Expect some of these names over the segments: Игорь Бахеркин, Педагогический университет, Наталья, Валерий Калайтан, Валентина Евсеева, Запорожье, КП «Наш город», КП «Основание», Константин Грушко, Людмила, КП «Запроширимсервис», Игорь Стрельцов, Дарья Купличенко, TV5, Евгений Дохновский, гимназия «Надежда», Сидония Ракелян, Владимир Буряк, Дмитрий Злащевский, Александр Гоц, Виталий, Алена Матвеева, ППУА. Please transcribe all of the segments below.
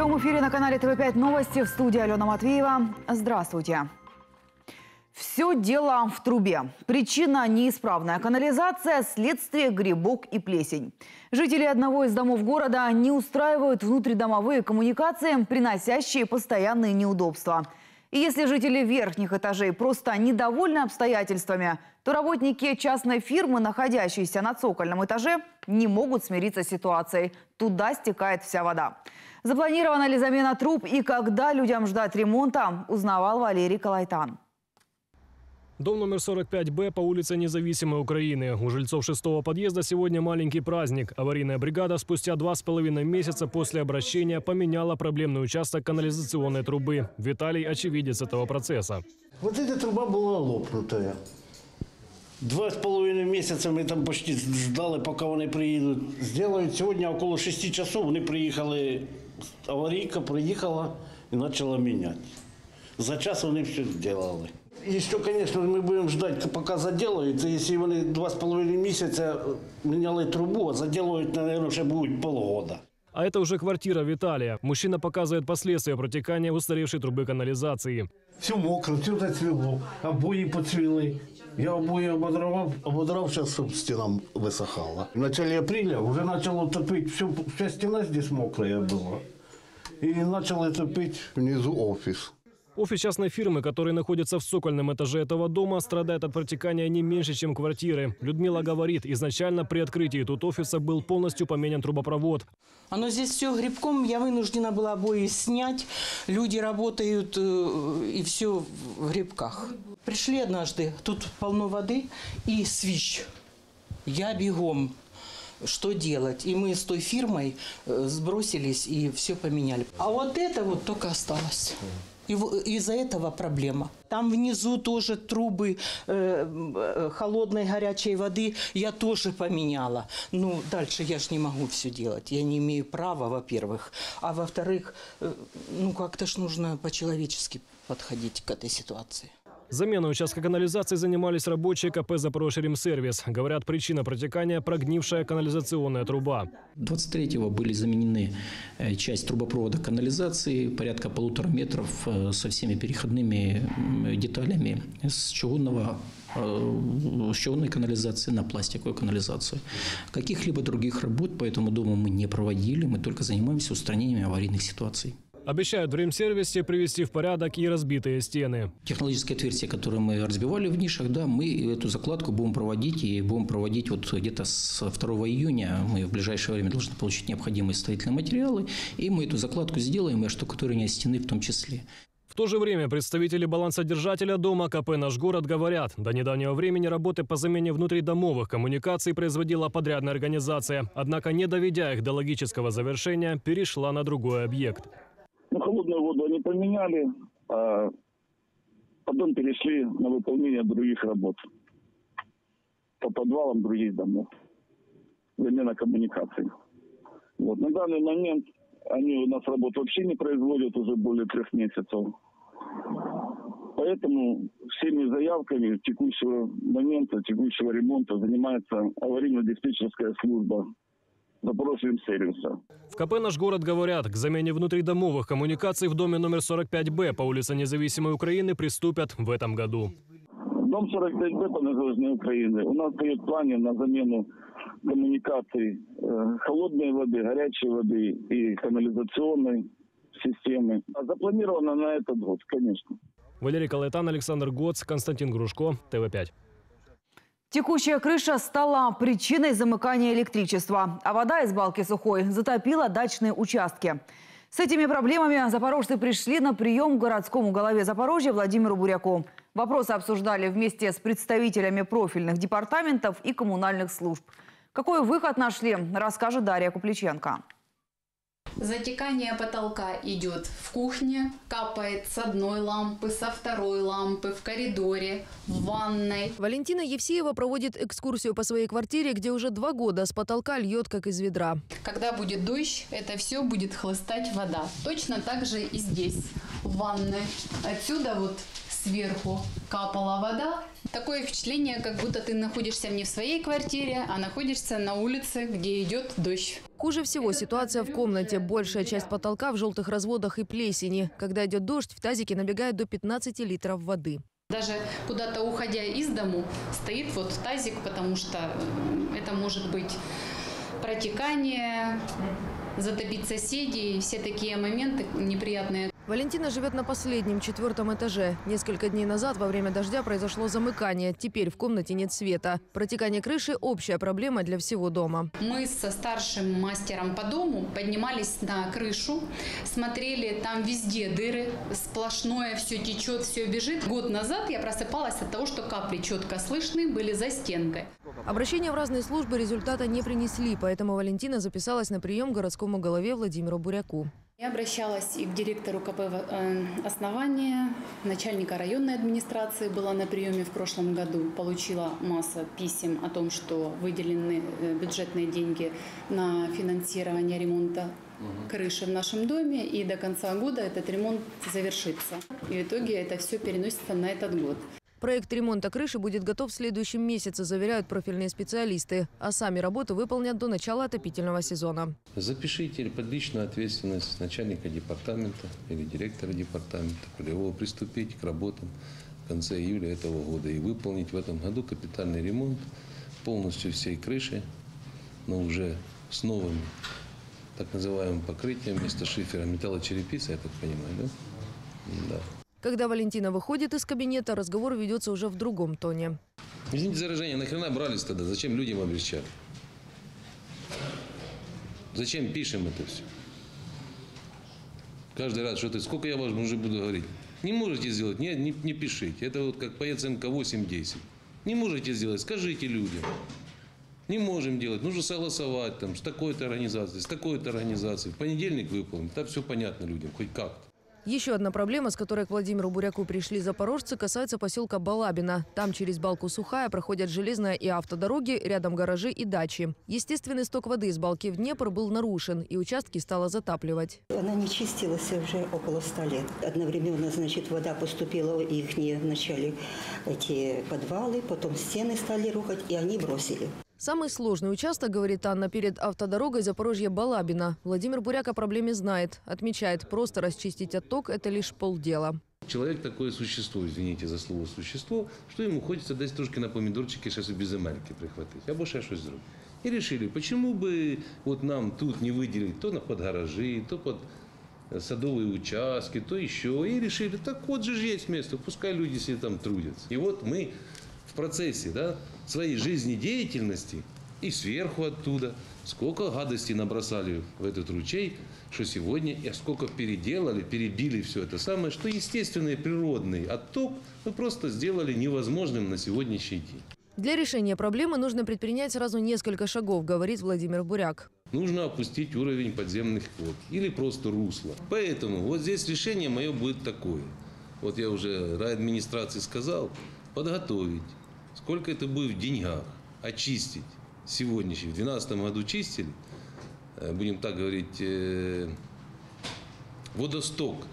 прямом эфире на канале ТВ5 новости, в студии Алена Матвеева. Здравствуйте. Все дело в трубе. Причина – неисправная канализация, следствие – грибок и плесень. Жители одного из домов города не устраивают внутридомовые коммуникации, приносящие постоянные неудобства. И если жители верхних этажей просто недовольны обстоятельствами, то работники частной фирмы, находящиеся на цокольном этаже, не могут смириться с ситуацией. Туда стекает вся вода. Запланирована ли замена труб и когда людям ждать ремонта, узнавал Валерий Калайтан. Дом номер 45-Б по улице Независимой Украины. У жильцов 6-го подъезда сегодня маленький праздник. Аварийная бригада спустя 2,5 месяца после обращения поменяла проблемный участок канализационной трубы. Виталий – очевидец этого процесса. Вот эта труба была лопнутая. 2,5 месяца мы там почти ждали, пока они приедут. Сделают сегодня около 6 часов. Они приехали, аварийка приехала и начала менять. За час они все сделали. Еще, конечно, мы будем ждать, пока заделают. Если они 2,5 месяца меняли трубу, а заделают, наверное, уже будет полгода. А это уже квартира Виталия. Мужчина показывает последствия протекания устаревшей трубы канализации. Все мокро, все зацвело, обои поцвели. Я обои ободрал, сейчас чтобы стена высохала. В начале апреля уже начало топить, вся стена здесь мокрая была. И начало топить внизу офис. Офис частной фирмы, который находится в цокольном этаже этого дома, страдает от протекания не меньше, чем квартиры. Людмила говорит, изначально при открытии тут офиса был полностью поменян трубопровод. Оно здесь все грибком, я вынуждена была обои снять, люди работают и все в грибках. Пришли однажды, тут полно воды и свищ. Я бегом. Что делать? И мы с той фирмой сбросились и все поменяли. А вот это вот только осталось. Из-за этого проблема. Там внизу тоже трубы холодной, горячей воды я тоже поменяла. Ну, дальше я же не могу все делать. Я не имею права, во-первых. А во-вторых, ну, как-то ж нужно по-человечески подходить к этой ситуации. Заменой участка канализации занимались рабочие КП «Запроширимсервис». Говорят, причина протекания – прогнившая канализационная труба. 23-го были заменены часть трубопровода канализации, порядка 1,5 метра со всеми переходными деталями с чугунной канализации на пластиковую канализацию. Каких-либо других работ по этому дому мы не проводили, мы только занимаемся устранением аварийных ситуаций. Обещают в ремсервисе привести в порядок и разбитые стены. Технологические отверстия, которые мы разбивали в нишах, да, мы эту закладку будем проводить. И будем проводить вот где-то с 2 июня. Мы в ближайшее время должны получить необходимые строительные материалы. И мы эту закладку сделаем, и оштукатурение стены в том числе. В то же время представители балансодержателя дома КП «Наш город» говорят, до недавнего времени работы по замене внутридомовых коммуникаций производила подрядная организация. Однако, не доведя их до логического завершения, перешла на другой объект. Ну, холодную воду они поменяли, а потом перешли на выполнение других работ. По подвалам других домов. Замена коммуникаций. Вот. На данный момент они у нас работ вообще не производят уже более 3 месяцев. Поэтому всеми заявками текущего момента, текущего ремонта занимается аварийно-диспетчерская служба «Запорожьемсервиса». В КП «Наш город» говорят, к замене внутридомовых коммуникаций в доме номер 45-Б по улице Независимой Украины приступят в этом году. Дом 45-Б по Независимой Украине. У нас стоит в плане на замену коммуникаций холодной воды, горячей воды и канализационной системы. А запланировано на этот год, конечно. Валерий Калайтан, Александр Гоц, Константин Грушко, ТВ5. Текущая крыша стала причиной замыкания электричества, а вода из балки сухой затопила дачные участки. С этими проблемами запорожцы пришли на прием к городскому голове Запорожья Владимиру Буряку. Вопросы обсуждали вместе с представителями профильных департаментов и коммунальных служб. Какой выход нашли, расскажет Дарья Купличенко. Затекание потолка идет в кухне, капает с одной лампы, со второй лампы, в коридоре, в ванной. Валентина Евсеева проводит экскурсию по своей квартире, где уже 2 года с потолка льет, как из ведра. Когда будет дождь, это все будет хлестать вода. Точно так же и здесь, в ванной. Отсюда вот сверху капала вода. Такое впечатление, как будто ты находишься не в своей квартире, а находишься на улице, где идет дождь. Хуже всего ситуация в комнате. Большая часть потолка в желтых разводах и плесени. Когда идет дождь, в тазике набегает до 15 литров воды. Даже куда-то уходя из дому, стоит вот тазик, потому что это может быть протекание, затопить соседей, все такие моменты неприятные. Валентина живет на последнем, четвертом этаже. Несколько дней назад во время дождя произошло замыкание. Теперь в комнате нет света. Протекание крыши – общая проблема для всего дома. Мы со старшим мастером по дому поднимались на крышу, смотрели, там везде дыры, сплошное, все течет, все бежит. Год назад я просыпалась от того, что капли четко слышны, были за стенкой. Обращения в разные службы результата не принесли, поэтому Валентина записалась на прием к городскому голове Владимиру Буряку. Я обращалась и к директору КП «Основание», начальника районной администрации, была на приеме в прошлом году, получила массу писем о том, что выделены бюджетные деньги на финансирование ремонта крыши в нашем доме, и до конца года этот ремонт завершится. И в итоге это все переносится на этот год. Проект ремонта крыши будет готов в следующем месяце, заверяют профильные специалисты. А сами работы выполнят до начала отопительного сезона. Запишите под личную ответственность начальника департамента или директора департамента полевого приступить к работам в конце июля этого года и выполнить в этом году капитальный ремонт полностью всей крыши, но уже с новыми так называемым покрытием вместо шифера металлочерепица, я так понимаю, да? Да. Когда Валентина выходит из кабинета, разговор ведется уже в другом тоне. Извините за выражение, нахрена брались тогда? Зачем людям обещали? Зачем пишем это все? Каждый раз, что ты, сколько я вам уже буду говорить? Не можете сделать, не пишите. Это вот как по оценке 8-10. Не можете сделать, скажите людям. Не можем делать, нужно согласовать там, с такой-то организацией, с такой-то организацией. В понедельник выполнить, там все понятно людям, хоть как-то. Еще одна проблема, с которой к Владимиру Буряку пришли запорожцы, касается поселка Балабина. Там через балку Сухая проходят железная и автодороги, рядом гаражи и дачи. Естественный сток воды из балки в Днепр был нарушен, и участки стало затапливать. Она не чистилась уже около 100 лет. Одновременно, значит, вода поступила в их вначале эти подвалы, потом стены стали рухать, и они бросили. Самый сложный участок, говорит Анна, перед автодорогой Запорожье-Балабино. Владимир Буряк о проблеме знает. Отмечает, просто расчистить отток – это лишь полдела. Человек такое существо, извините за слово «существо», что ему хочется дать трошки на помидорчики, сейчас и без эмальки прихватить, або ще щось зробити. И решили, почему бы вот нам тут не выделить то под гаражи, то под садовые участки, то еще. И решили, так вот же есть место, пускай люди себе там трудятся. И вот мы в процессе, да, своей жизнедеятельности и сверху оттуда сколько гадостей набросали в этот ручей, что сегодня, и сколько переделали, перебили все это самое, что естественный природный отток мы просто сделали невозможным на сегодняшний день. Для решения проблемы нужно предпринять сразу несколько шагов, говорит Владимир Буряк. Нужно опустить уровень подземных вод или просто русло. Поэтому вот здесь решение мое будет такое. Вот я уже райадминистрации сказал, подготовить. Сколько это будет в деньгах? Очистить. Сегодняшний. В 2012 году чистили, будем так говорить, водосток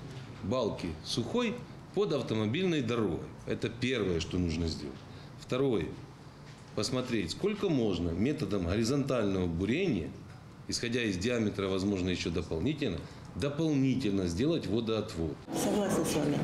балки Сухой под автомобильной дорогой. Это первое, что нужно сделать. Второе. Посмотреть, сколько можно методом горизонтального бурения, исходя из диаметра, возможно, еще дополнительно сделать водоотвод. Согласна с вами.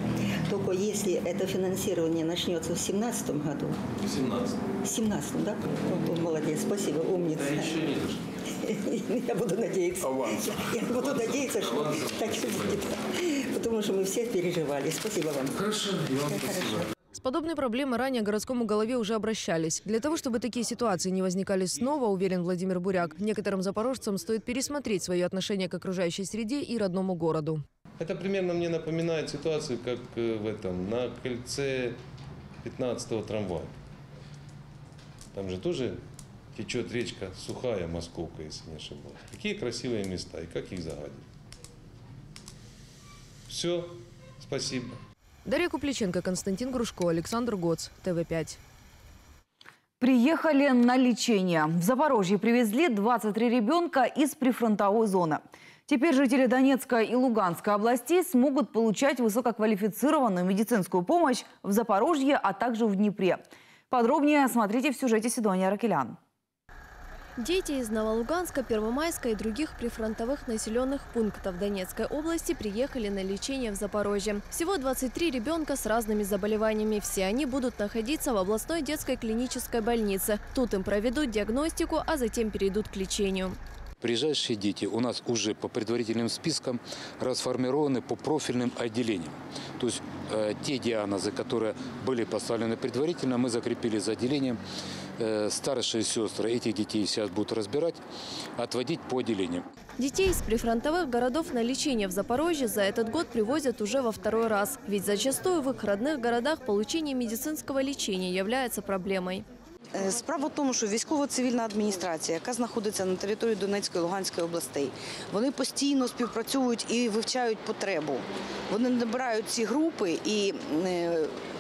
Только если это финансирование начнется в 2017 году. В 2017, да? Вот, молодец, спасибо, умница. Да еще не дошло. Я буду надеяться. Аванс. Я буду надеяться, что так и будет. Потому что мы все переживали. Спасибо вам. Хорошо, и вам спасибо. С подобной проблемой ранее к городскому голове уже обращались. Для того, чтобы такие ситуации не возникали снова, уверен Владимир Буряк, некоторым запорожцам стоит пересмотреть свое отношение к окружающей среде и родному городу. Это примерно мне напоминает ситуацию, как в этом, на кольце 15-го трамвая. Там же тоже течет речка Сухая, Московка, если не ошибаюсь. Какие красивые места и как их загадить. Все, спасибо. Дарья Купличенко, Константин Грушко, Александр Гоц, ТВ5. Приехали на лечение. В Запорожье привезли 23 ребенка из прифронтовой зоны. Теперь жители Донецкой и Луганской областей смогут получать высококвалифицированную медицинскую помощь в Запорожье, а также в Днепре. Подробнее смотрите в сюжете Сидония Ракелян. Дети из Новолуганска, Первомайска и других прифронтовых населенных пунктов Донецкой области приехали на лечение в Запорожье. Всего 23 ребенка с разными заболеваниями. Все они будут находиться в областной детской клинической больнице. Тут им проведут диагностику, а затем перейдут к лечению. Приезжающие дети у нас уже по предварительным спискам расформированы по профильным отделениям. То есть те диагнозы, которые были поставлены предварительно, мы закрепили за отделением. Старшие сестры этих детей сейчас будут разбирать, отводить по отделениям. Детей из прифронтовых городов на лечение в Запорожье за этот год привозят уже во второй раз. Ведь зачастую в их родных городах получение медицинского лечения является проблемой. Справа в тому, що військово-цивільна адміністрація, яка знаходиться на території Донецької, Луганської областей, вони постійно співпрацюють і вивчають потребу. Вони набирають ці групи, і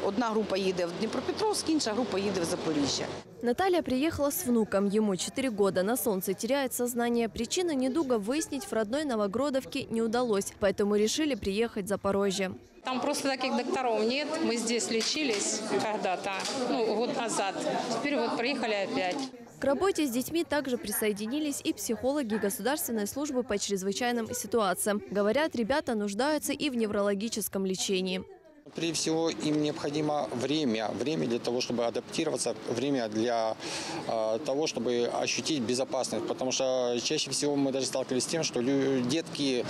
одна група їде в Дніпропетровськ, інша група їде в Запоріжжя. Наталья приехала с внуком. Ему 4 года. На солнце теряет сознание. Причину недуга выяснить в родной Новогродовке не удалось, поэтому решили приехать в Запорожье. Там просто таких докторов нет. Мы здесь лечились когда-то, год назад. Теперь вот приехали опять. К работе с детьми также присоединились и психологи Государственной службы по чрезвычайным ситуациям. Говорят, ребята нуждаются и в неврологическом лечении. Прежде всего, им необходимо время для того, чтобы адаптироваться, время для того, чтобы ощутить безопасность. Потому что чаще всего мы даже сталкивались с тем, что детки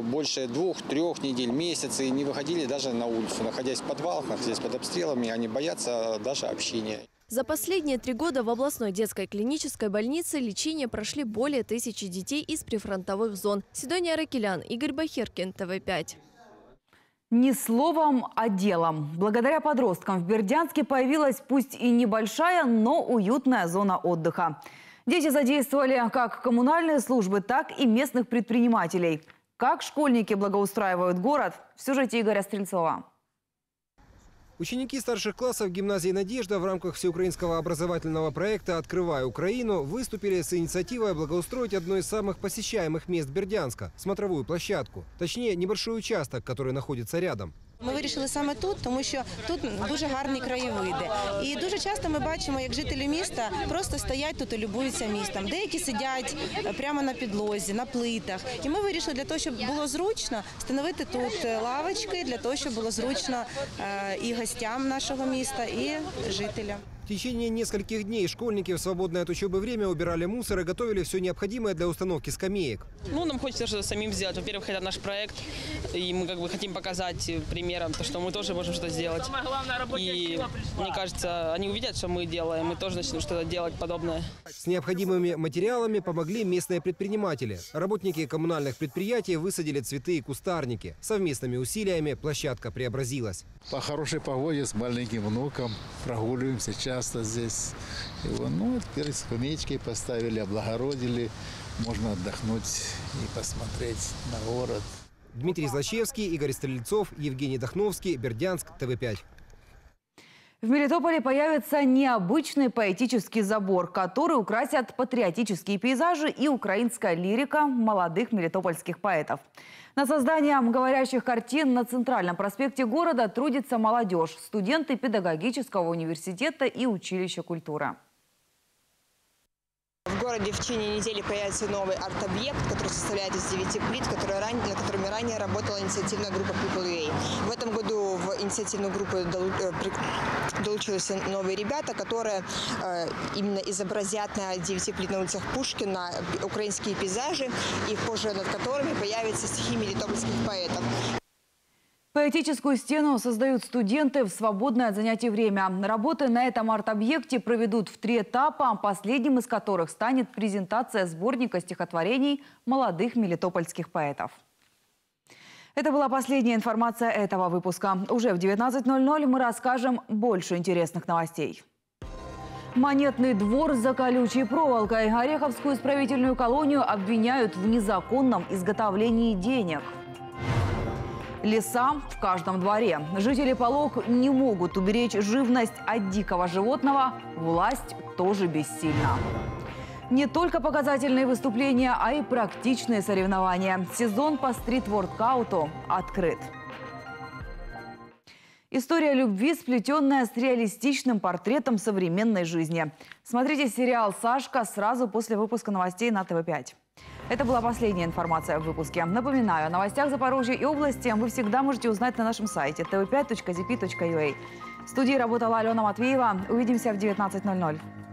больше 2-3 недель, месяца не выходили даже на улицу. Находясь в подвалах, находясь под обстрелами, они боятся даже общения. За последние 3 года в областной детской клинической больнице лечение прошли более 1000 детей из прифронтовых зон. Сидония Ракелян, Игорь Бахеркин, ТВ5. Не словом, а делом. Благодаря подросткам в Бердянске появилась пусть и небольшая, но уютная зона отдыха. Дети задействовали как коммунальные службы, так и местных предпринимателей. Как школьники благоустраивают город, в сюжете Игоря Стрельцова. Ученики старших классов гимназии «Надежда» в рамках всеукраинского образовательного проекта «Открывая Украину» выступили с инициативой благоустроить одно из самых посещаемых мест Бердянска – смотровую площадку. Точнее, небольшой участок, который находится рядом. Ми вирішили саме тут, тому що тут дуже гарні краєвиди. І дуже часто ми бачимо, як жителі міста просто стоять тут і любуються містом. Деякі сидять прямо на підлозі, на плитах. І ми вирішили для того, щоб було зручно, встановити тут лавочки, для того, щоб було зручно і гостям нашого міста, і жителям. В течение нескольких дней школьники в свободное от учебы время убирали мусор и готовили все необходимое для установки скамеек. Нам хочется что-то самим сделать. Во-первых, это наш проект, и мы хотим показать примером, что мы тоже можем что-то сделать. И мне кажется, они увидят, что мы делаем, и тоже начнут что-то делать подобное. С необходимыми материалами помогли местные предприниматели. Работники коммунальных предприятий высадили цветы и кустарники. Совместными усилиями площадка преобразилась. По хорошей погоде с маленьким внуком прогуливаемся сейчас. Здесь его, теперь скамеечки поставили, облагородили. Можно отдохнуть и посмотреть на город. Дмитрий Злащевский, Игорь Стрельцов, Евгений Дохновский, Бердянск, ТВ5. В Мелитополе появится необычный поэтический забор, который украсят патриотические пейзажи и украинская лирика молодых мелитопольских поэтов. Над созданием говорящих картин на центральном проспекте города трудится молодежь, студенты Педагогического университета и училища культуры. В городе в течение недели появится новый арт-объект, который составляет из 9 плит, над которыми ранее работала инициативная группа ППУА. В этом году в инициативную группу долучились новые ребята, которые именно изобразят на 9 плит на улицах Пушкина украинские пейзажи, и позже над которыми появятся стихи мелитопольских поэтов. Поэтическую стену создают студенты в свободное от занятий время. Работы на этом арт-объекте проведут в 3 этапа, последним из которых станет презентация сборника стихотворений молодых мелитопольских поэтов. Это была последняя информация этого выпуска. Уже в 19:00 мы расскажем больше интересных новостей. Монетный двор за колючей проволокой. Ореховскую исправительную колонию обвиняют в незаконном изготовлении денег. леса в каждом дворе. Жители Полог не могут уберечь живность от дикого животного, власть тоже бессильна. Не только показательные выступления, а и практичные соревнования. Сезон по стрит-воркауту открыт. История любви, сплетенная с реалистичным портретом современной жизни. Смотрите сериал «Сашка» сразу после выпуска новостей на ТВ5. Это была последняя информация в выпуске. Напоминаю, о новостях Запорожья и области вы всегда можете узнать на нашем сайте tv5.zp.ua. В студии работала Алена Матвеева. Увидимся в 19:00.